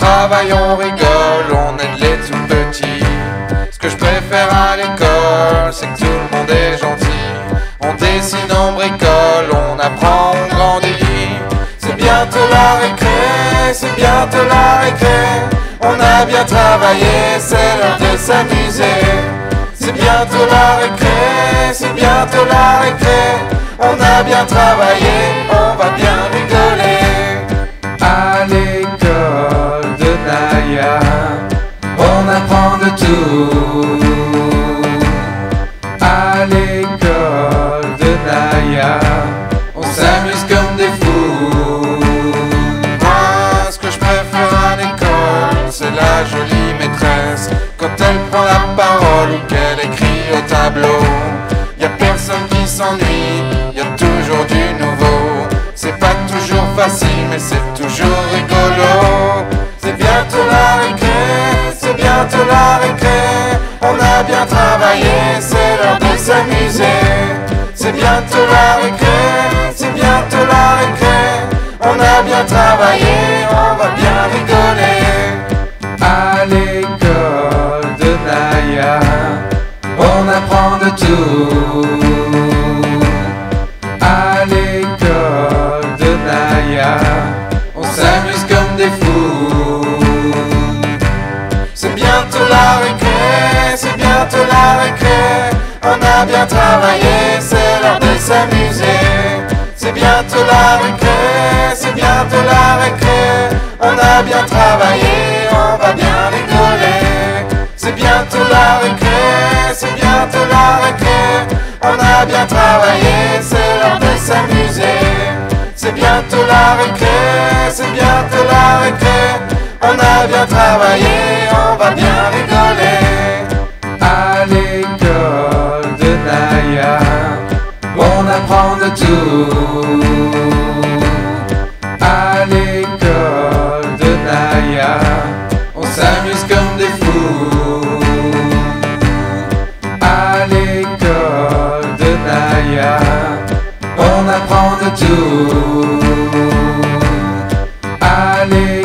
travaille, on rigole, on aide les tout petits. Ce que je préfère à l'école, c'est que tout le monde est gentil. On dessine, on bricole, on apprend, on grandit. C'est bientôt la récré, c'est bientôt la récré. On a bien travaillé, c'est l'heure de s'amuser. C'est bientôt la récré, c'est bientôt la récré. On a bien travaillé, on va bien rigoler. À l'école de Nayah, on apprend de tout. À l'école de Nayah, on s'amuse comme des fous. Moi, ce que je préfère à l'école, c'est la jolie maîtresse. Quand elle prend la parole ou qu'elle écrit au tableau, y a personne qui s'ennuie, y a toujours du nouveau. C'est pas toujours facile, mais c'est toujours rigolo. C'est bientôt la récré, c'est bientôt la récré. On a bien travaillé, c'est l'heure de s'amuser. C'est bientôt la récré, c'est bientôt la récré. On a bien travaillé, on va bien rigoler. À l'école de Nayah, on apprend de tout. À l'école de Nayah, on s'amuse comme des fous. C'est bientôt la récré, c'est bientôt la récré. On a bien travaillé, c'est l'heure de s'amuser. C'est bientôt la récré, c'est bientôt la récré. On a bien travaillé, on va bien rigoler. C'est bientôt la récré, c'est bientôt la récré. On a bien travaillé, c'est l'heure de s'amuser. C'est bientôt la récré, c'est bientôt la récré. On a bien travaillé, on va bien rigoler. À l'école de Nayah, on apprend de tout. À l'école de Nayah, on s'amuse comme des fous. À l'école de Nayah, on apprend de tout. À l'école